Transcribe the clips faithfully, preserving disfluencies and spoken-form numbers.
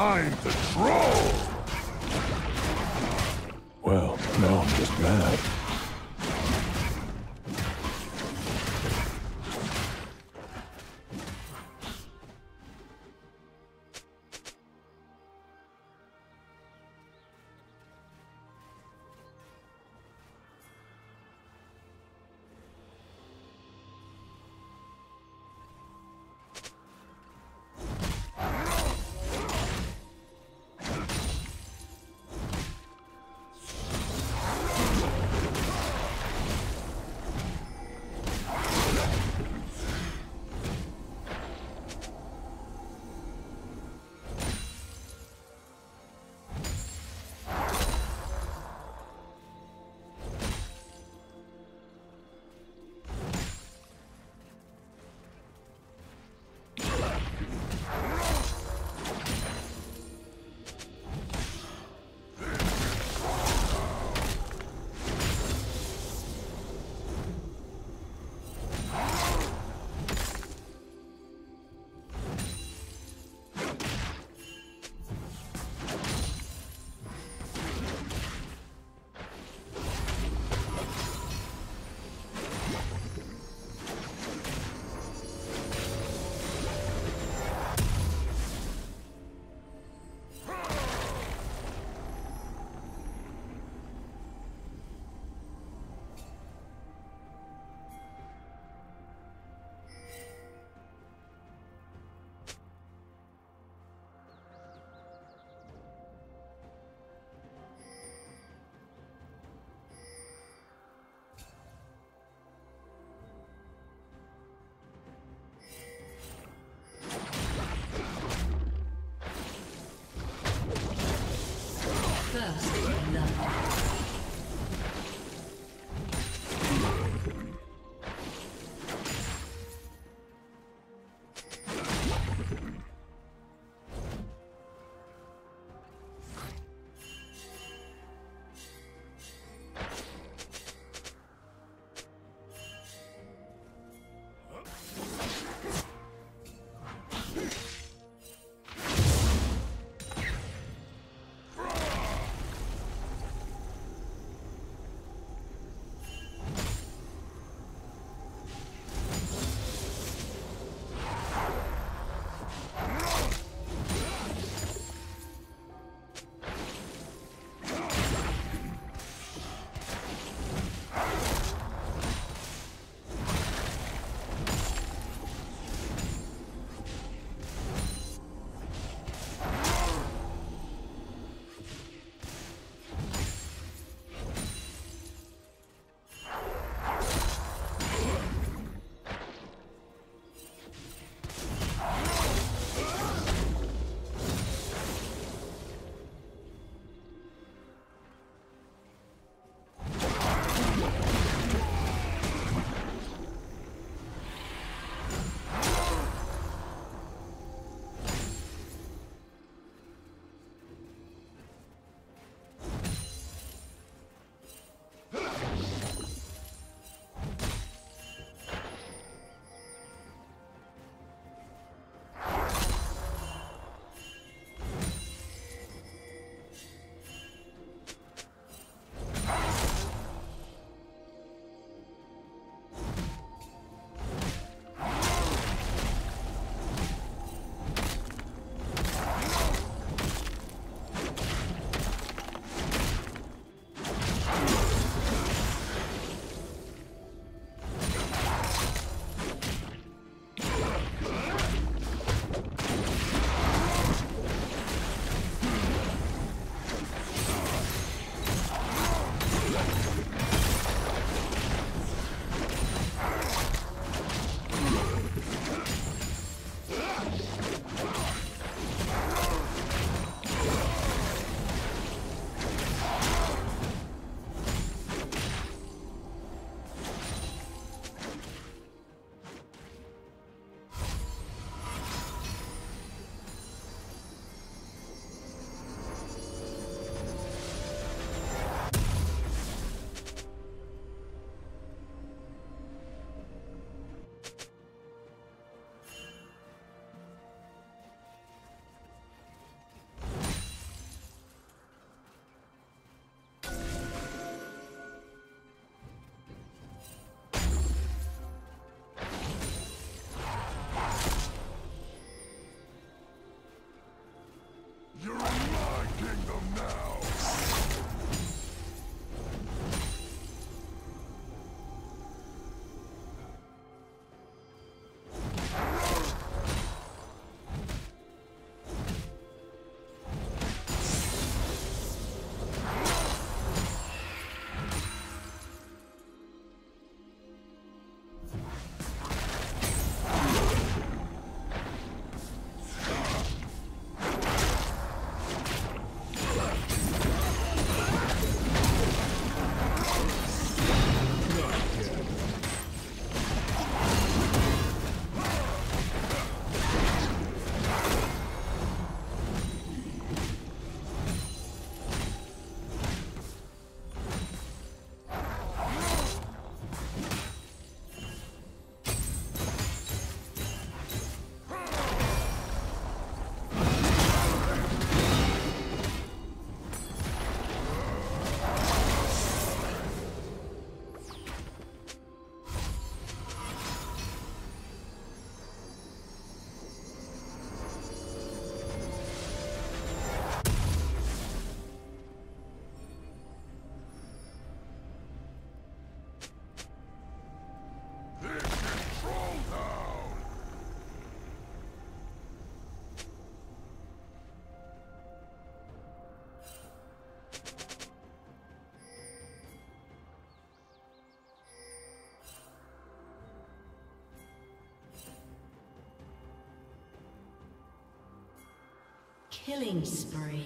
Find the troll! Well, now I'm just mad. You're in my kingdom now! Killing spree.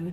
Blue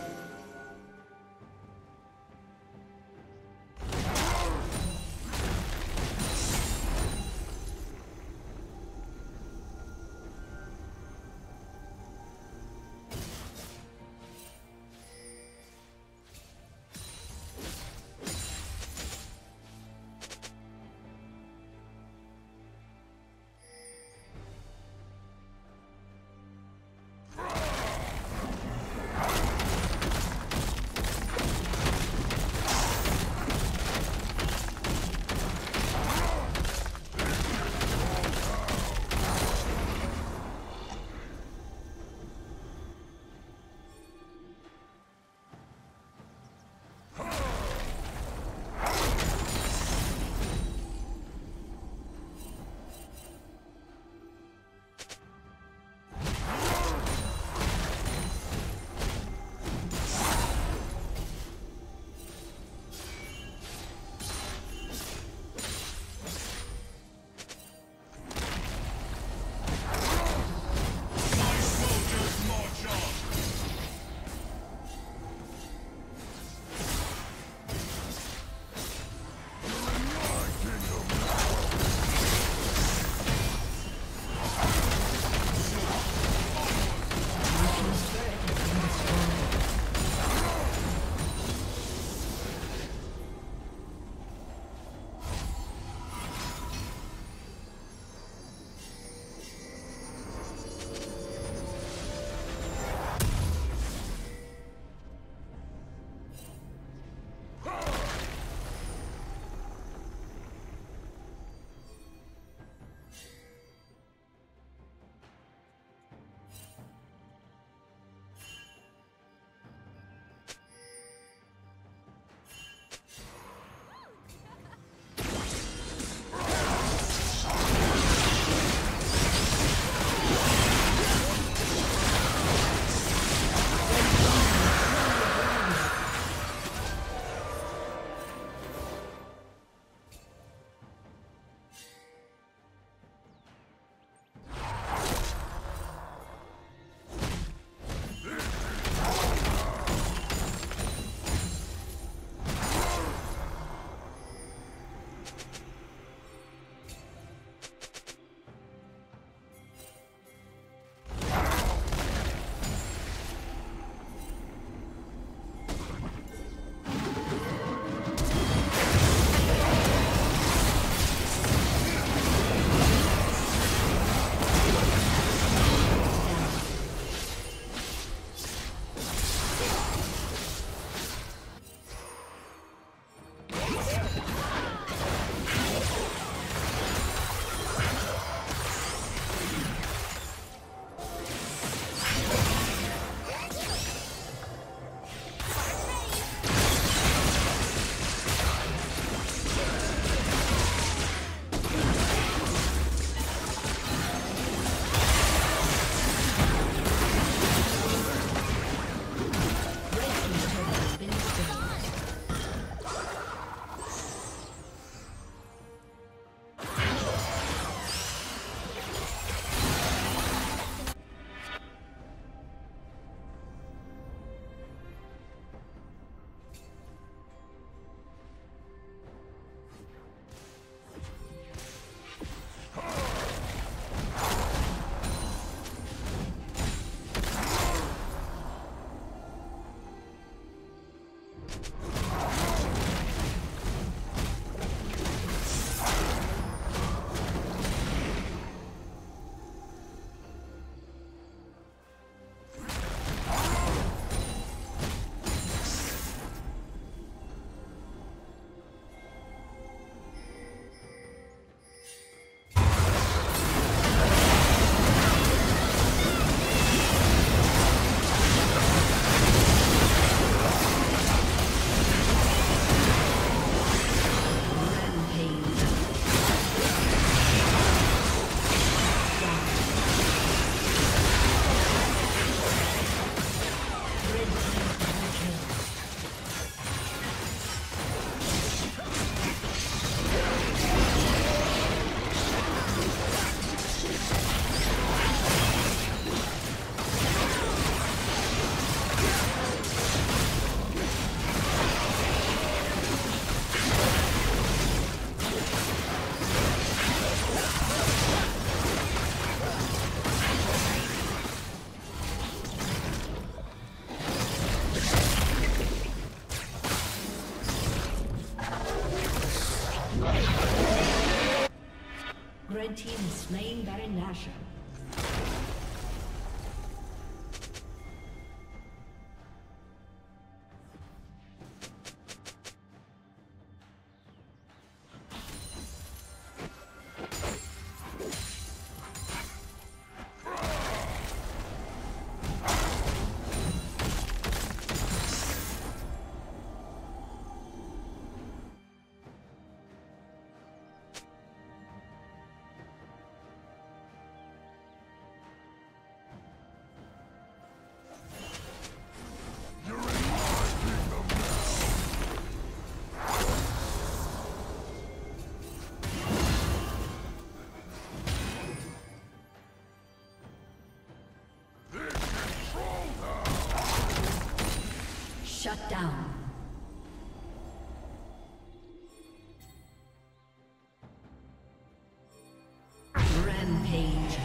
Red team has slain Baron Nashor. Shut down. Rampage.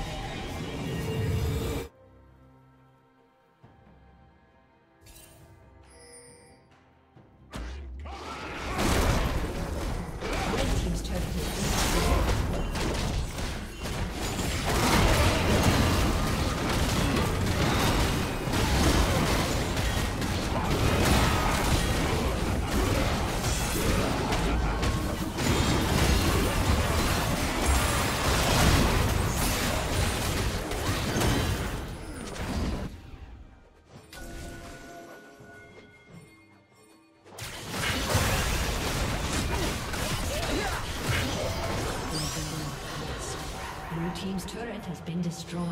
Team's turret has been destroyed.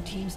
Blue team's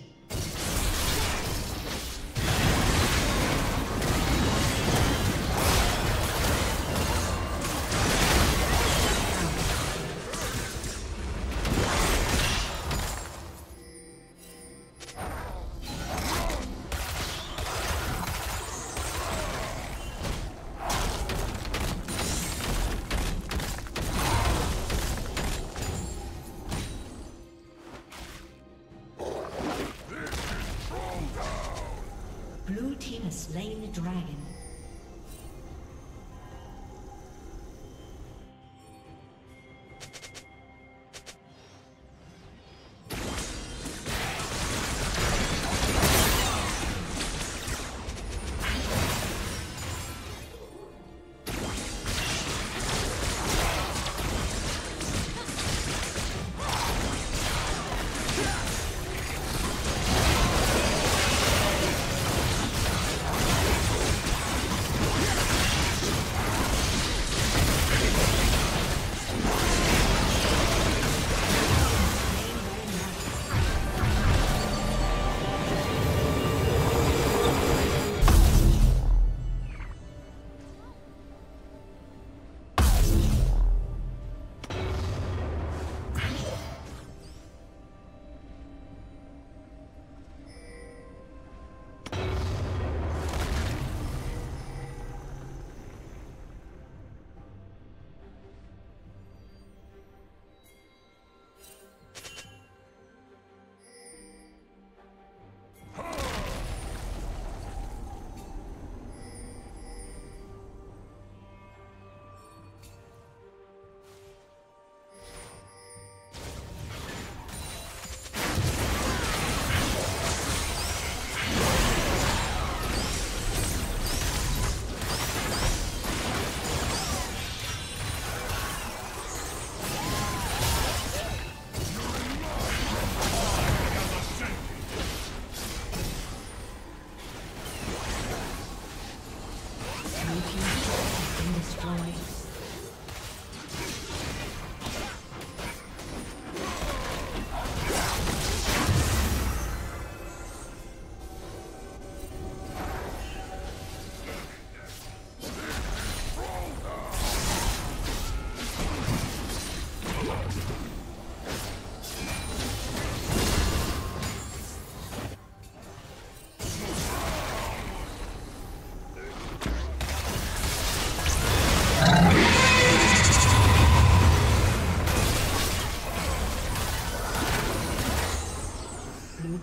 Slain the dragon.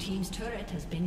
Team's turret has been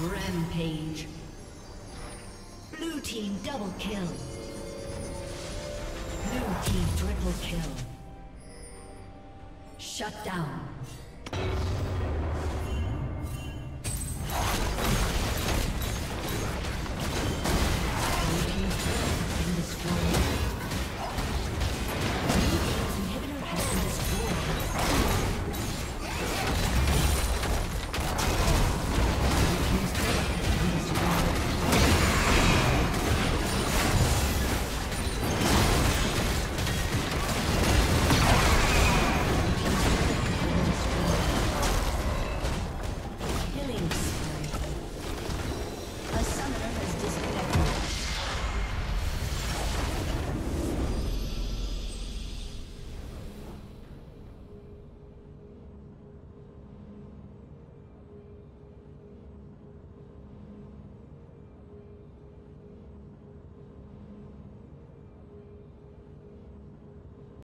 Rampage. Blue team double kill. Blue team triple kill. Shut down.